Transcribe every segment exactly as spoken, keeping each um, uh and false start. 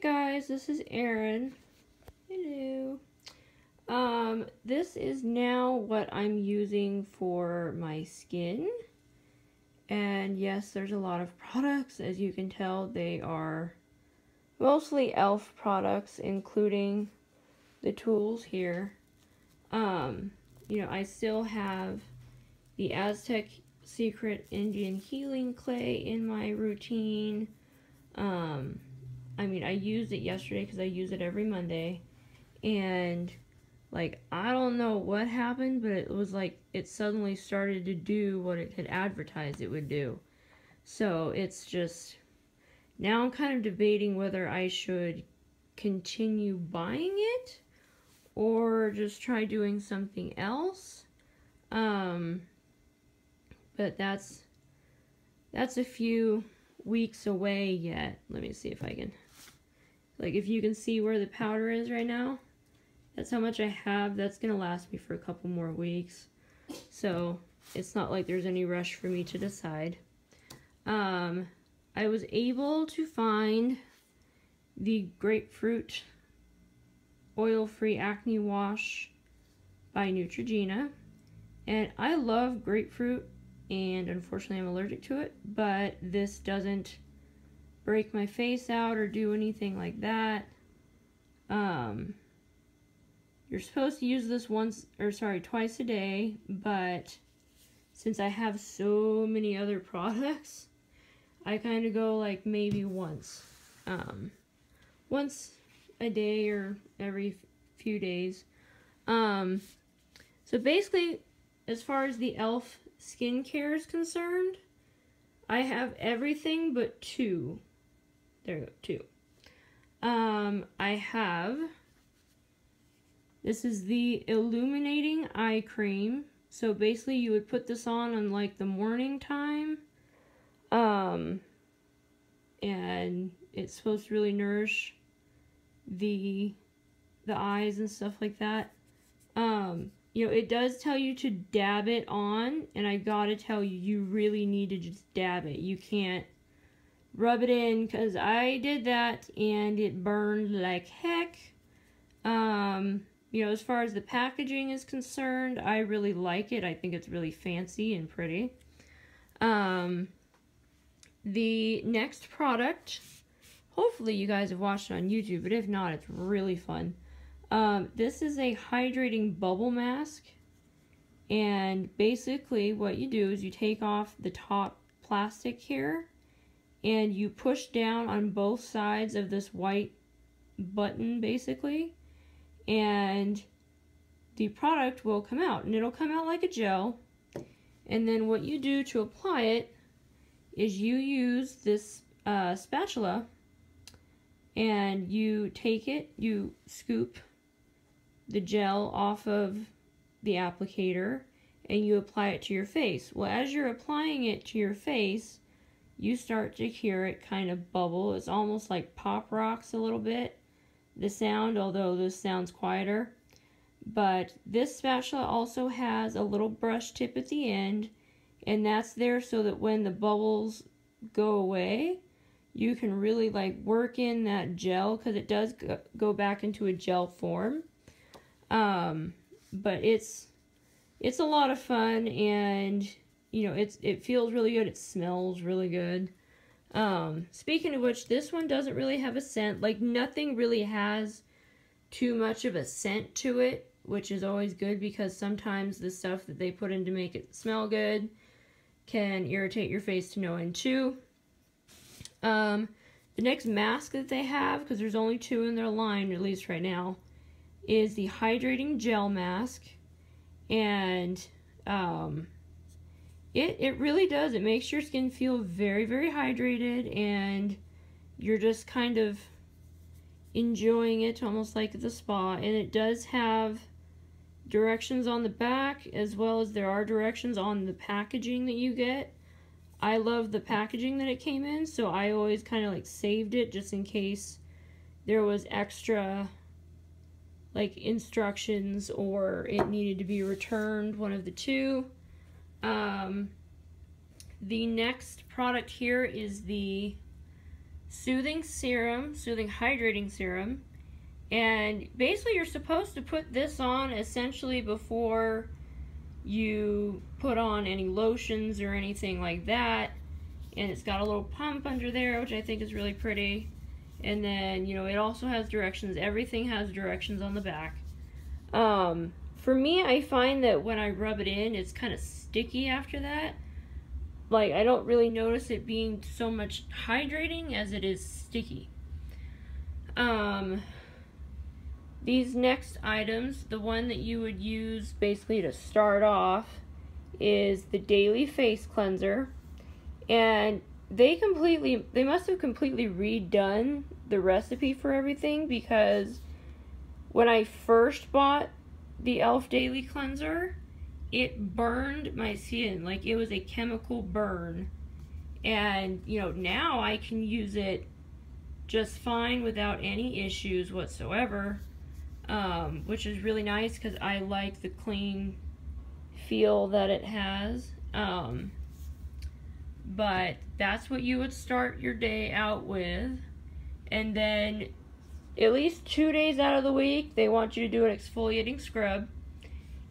guys, this is Erin. Hello. Um, this is now what I'm using for my skin. And yes, there's a lot of products. As you can tell, they are mostly e l f products, including the tools here. Um, you know, I still have the Aztec Secret Indian Healing Clay in my routine. Um, I mean, I used it yesterday because I use it every Monday. And, like, I don't know what happened, but it was like it suddenly started to do what it had advertised it would do. So it's just, now I'm kind of debating whether I should continue buying it or just try doing something else. Um, but that's, that's a few weeks away yet. Let me see if I can, like, if you can see where the powder is right now. That's how much I have. That's going to last me for a couple more weeks. So it's not like there's any rush for me to decide. Um, I was able to find the grapefruit oil-free acne wash by Neutrogena. And I love grapefruit, and unfortunately I'm allergic to it, but this doesn't break my face out or do anything like that. Um... You're supposed to use this once, or sorry, twice a day, but since I have so many other products, I kind of go like maybe once. Um, once a day or every few days. Um, so basically, as far as the e l f skincare is concerned, I have everything but two. There you go, two. Um, I have... This is the illuminating eye cream. So basically you would put this on in like the morning time. Um, and it's supposed to really nourish the, the eyes and stuff like that. Um, you know, it does tell you to dab it on. And I gotta tell you, you really need to just dab it. You can't rub it in, because I did that and it burned like heck. Um... You know, as far as the packaging is concerned, I really like it. I think it's really fancy and pretty. Um, the next product, hopefully you guys have watched it on YouTube, but if not, it's really fun. Um, this is a hydrating bubble mask. And basically what you do is you take off the top plastic here, and you push down on both sides of this white button, basically. And the product will come out, and it'll come out like a gel. And then what you do to apply it is you use this uh, spatula, and you take it, you scoop the gel off of the applicator, and you apply it to your face. Well, as you're applying it to your face, you start to hear it kind of bubble. It's almost like Pop Rocks a little bit, the sound, although this sounds quieter. But this spatula also has a little brush tip at the end, and that's there so that when the bubbles go away, you can really like work in that gel, because it does go back into a gel form. Um, but it's it's a lot of fun, and you know, it's it feels really good. It smells really good. Um, speaking of which, this one doesn't really have a scent. Like, nothing really has too much of a scent to it, which is always good, because sometimes the stuff that they put in to make it smell good can irritate your face to no end too. Um, the next mask that they have, because there's only two in their line, at least right now, is the hydrating gel mask. And, um... It, it really does. It makes your skin feel very, very hydrated, and you're just kind of enjoying it almost like at the spa. And it does have directions on the back, as well as there are directions on the packaging that you get. I love the packaging that it came in, so I always kind of like saved it just in case there was extra like instructions or it needed to be returned, one of the two. Um, the next product here is the soothing serum, soothing hydrating serum, and basically you're supposed to put this on essentially before you put on any lotions or anything like that. And it's got a little pump under there, which I think is really pretty. And then, you know, it also has directions. Everything has directions on the back. Um, for me, I find that when I rub it in, it's kind of sticky after that. Like, I don't really notice it being so much hydrating as it is sticky. Um, these next items, the one that you would use basically to start off is the Daily Face Cleanser. And they completely, they must have completely redone the recipe for everything, because when I first bought the e l f Daily Cleanser, it burned my skin. Like, it was a chemical burn. And, you know, now I can use it just fine without any issues whatsoever. Um, which is really nice, because I like the clean feel that it has. Um, but that's what you would start your day out with. And then at least two days out of the week, they want you to do an exfoliating scrub.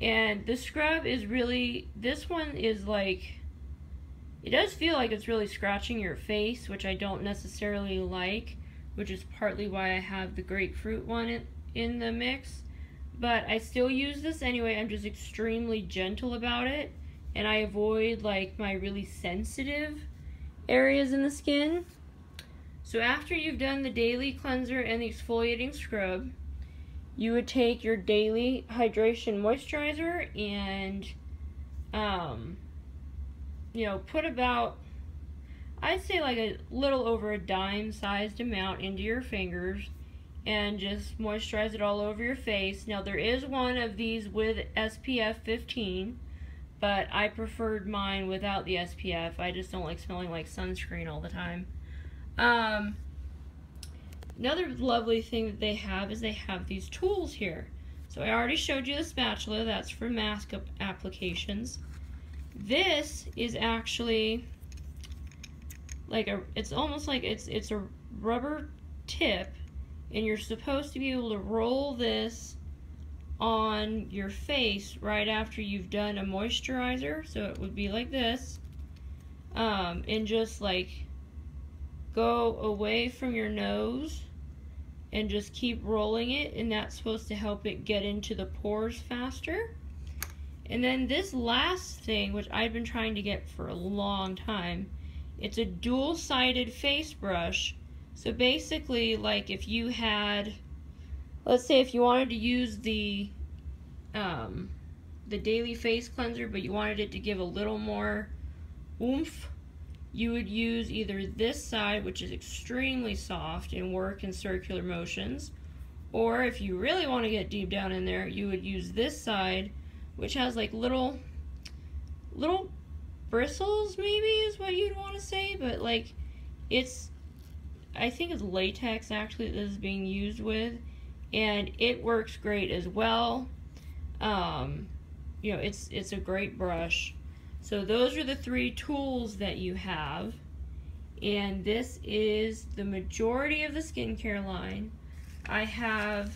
And the scrub is really, this one is like, it does feel like it's really scratching your face, which I don't necessarily like, which is partly why I have the grapefruit one in, in the mix. But I still use this anyway. I'm just extremely gentle about it, and I avoid like my really sensitive areas in the skin. So after you've done the daily cleanser and the exfoliating scrub, you would take your daily hydration moisturizer and, um, you know, put about, I'd say like a little over a dime sized amount into your fingers and just moisturize it all over your face. Now, there is one of these with S P F fifteen, but I preferred mine without the S P F. I just don't like smelling like sunscreen all the time. Um, Another lovely thing that they have is they have these tools here. So I already showed you the spatula. That's for mask applications. This is actually like a, it's almost like it's, it's a rubber tip, and you're supposed to be able to roll this on your face right after you've done a moisturizer. So it would be like this, um, and just like go away from your nose and just keep rolling it, and that's supposed to help it get into the pores faster. And then this last thing, which I've been trying to get for a long time, it's a dual-sided face brush. So basically, like if you had, let's say if you wanted to use the um, the daily face cleanser, but you wanted it to give a little more oomph, you would use either this side, which is extremely soft and work in circular motions, or if you really want to get deep down in there, you would use this side, which has like little little bristles, maybe is what you'd want to say, but like it's, I think it's latex actually that is being used with, and it works great as well. Um, you know, it's it's a great brush. So those are the three tools that you have, and this is the majority of the skincare line. I have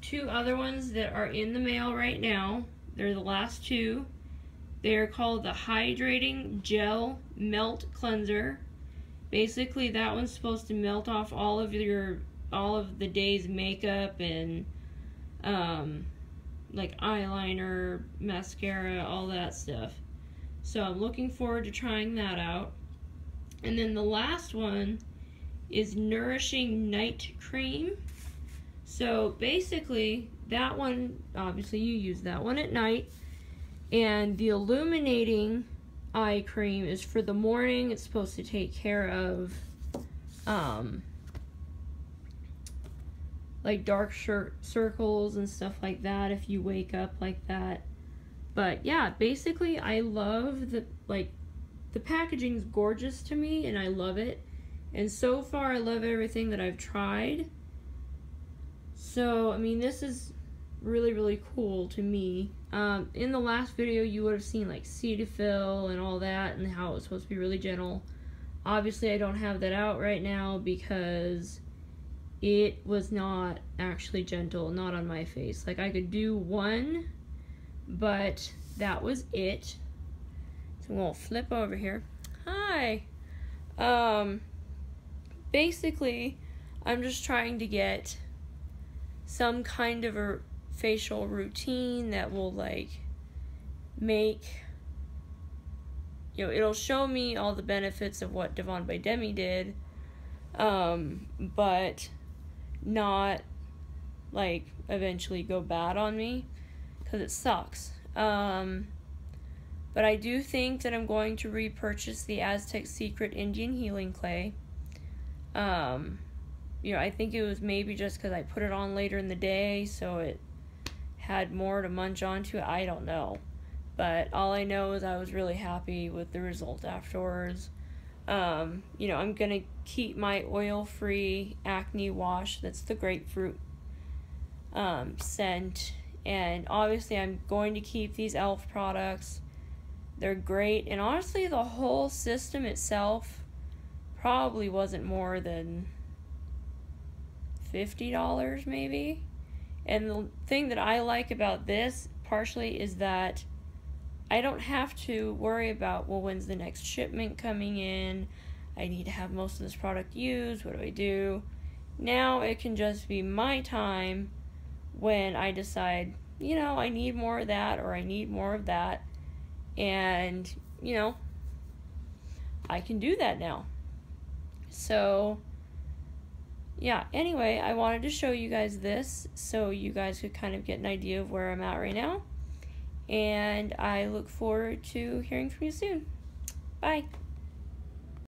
two other ones that are in the mail right now. They're the last two. They're called the Hydrating Gel Melt Cleanser. Basically, that one's supposed to melt off all of your all of the day's makeup and um, like eyeliner, mascara, all that stuff. So I'm looking forward to trying that out. And then the last one is Nourishing Night Cream. So basically, that one, obviously you use that one at night. And the Illuminating Eye Cream is for the morning. It's supposed to take care of um, like dark shirt circles and stuff like that if you wake up like that. But yeah, basically I love the, like, the packaging's gorgeous to me, and I love it. And so far I love everything that I've tried. So, I mean, this is really, really cool to me. Um, in the last video you would have seen like Cetaphil and all that, and how it was supposed to be really gentle. Obviously I don't have that out right now because it was not actually gentle, not on my face. Like, I could do one, but that was it. So we'll flip over here. Hi. Um, basically, I'm just trying to get some kind of a facial routine that will, like, make, you know, it'll show me all the benefits of what Devon by Demi did, um, but not, like, eventually go bad on me, because it sucks. Um, but I do think that I'm going to repurchase the Aztec Secret Indian Healing Clay. Um, you know, I think it was maybe just because I put it on later in the day, so it had more to munch onto. I don't know. But all I know is I was really happy with the result afterwards. Um, you know, I'm going to keep my oil-free acne wash. That's the grapefruit um, scent. And obviously I'm going to keep these e l f products. They're great. And honestly, the whole system itself probably wasn't more than fifty dollars maybe. And the thing that I like about this partially is that I don't have to worry about, well, when's the next shipment coming in? I need to have most of this product used. What do I do? Now it can just be my time when I decide, you know, I need more of that or I need more of that. And, you know, I can do that now. So, yeah. Anyway, I wanted to show you guys this so you guys could kind of get an idea of where I'm at right now. And I look forward to hearing from you soon. Bye.